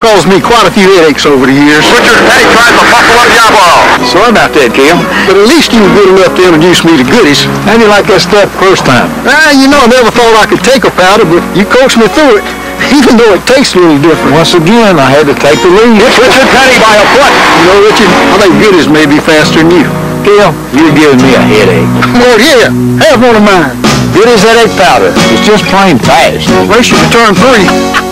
Caused me quite a few headaches over the years. Richard Petty tries to buckle up your ball. Sorry about that, Cam. But at least you were good enough to introduce me to Goody's. I didn't like that stuff the first time. You know, I never thought I could take a powder, but you coached me through it, even though it tastes a little different. Once again, I had to take the lead. It's Richard Petty by a foot. You know, Richard, I think Goody's may be faster than you. Cam, you're giving me a headache. Lord, yeah, have one of mine. Goody's headache powder. It's just plain fast. Race your return 3.